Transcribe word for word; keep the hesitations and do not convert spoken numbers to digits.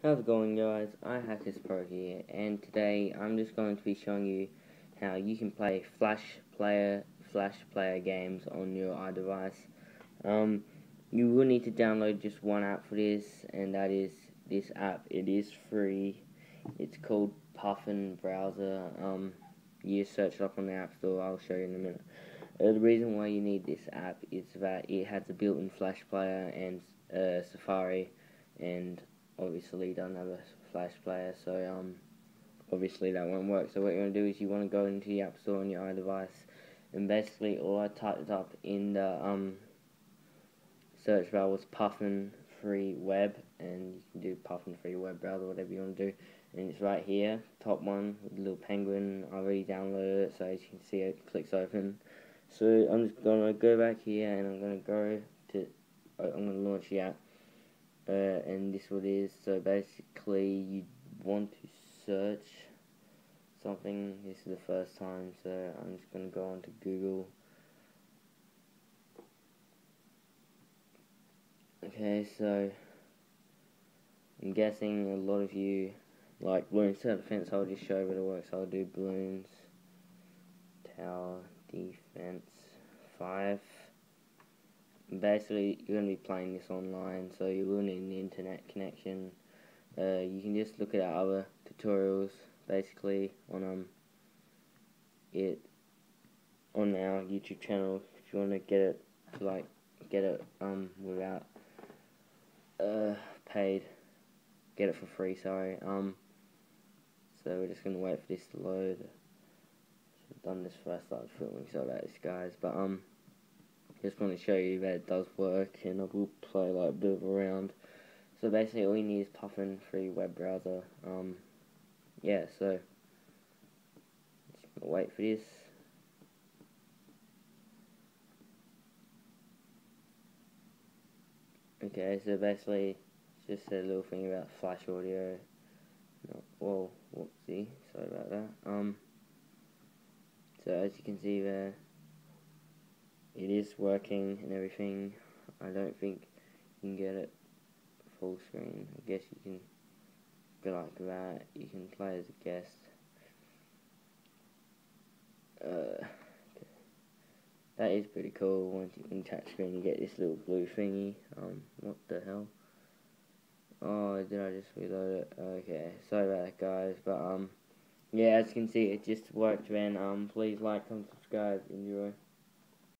How's it going, guys? iHackersPro here, and today I'm just going to be showing you how you can play Flash Player Flash Player games on your iDevice. Um, you will need to download just one app for this, and that is this app. It is free. It's called Puffin Browser. Um, you search it up on the App Store. I'll show you in a minute. Uh, the reason why you need this app is that it has a built-in Flash Player and uh, Safari, and obviously don't have a Flash Player, so um, obviously that won't work. So what you want to do is you want to go into the App Store on your iDevice, and basically all I typed up in the um, search bar was Puffin Free Web, and you can do Puffin Free Web Browser, whatever you want to do, and it's right here, top one, with the little penguin. I already downloaded it, so as you can see it clicks open. So I'm just going to go back here, and I'm going to go to, I'm going to launch the app. Uh, and this is what it is. So basically you want to search something. This is the first time, so I'm just going to go on to Google. Okay, so I'm guessing a lot of you like Bloons Tower Defence. I'll just show you what it works. I'll do Bloons Tower Defence five. Basically, you're going to be playing this online, so you will need an internet connection. Uh, you can just look at our other tutorials, basically, on um, it on our YouTube channel if you want to get it, to, like get it um without uh paid, get it for free. Sorry. Um. So we're just going to wait for this to load. Should have done this first. I started filming, so about this, guys. But um. Just want to show you that it does work, and I will play like a bit of a round. So basically all you need is Puffin Free Web Browser. Um, yeah, so just gonna wait for this. Okay, so basically it's just a little thing about flash audio. No, whoa, whoopsie, sorry about that. Um, so as you can see there, it is working and everything. I don't think you can get it full screen. I guess you can go like that. You can play as a guest. Uh, that is pretty cool. Once you can touch screen, you get this little blue thingy. Um, what the hell? Oh, did I just reload it? Okay, sorry about that, guys. But um, yeah, as you can see, it just worked. Then um, please like, comment, subscribe, enjoy.